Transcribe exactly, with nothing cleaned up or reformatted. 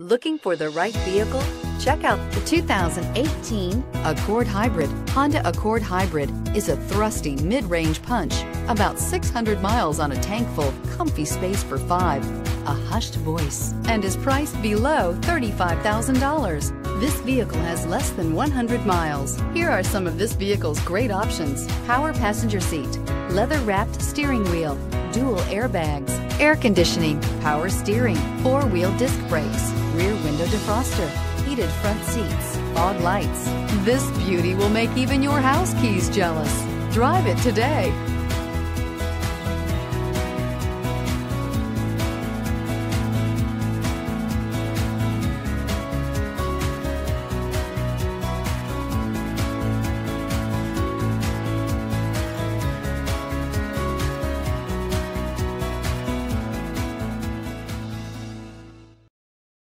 Looking for the right vehicle? Check out the two thousand eighteen Accord Hybrid. Honda Accord Hybrid is a thrusty mid-range punch, about six hundred miles on a tank full, comfy space for five, a hushed voice, and is priced below thirty-five thousand dollars. This vehicle has less than one hundred miles. Here are some of this vehicle's great options: power passenger seat, leather-wrapped steering wheel, dual airbags, air conditioning, power steering, four-wheel disc brakes, rear window defroster, heated front seats, fog lights. This beauty will make even your house keys jealous. Drive it today.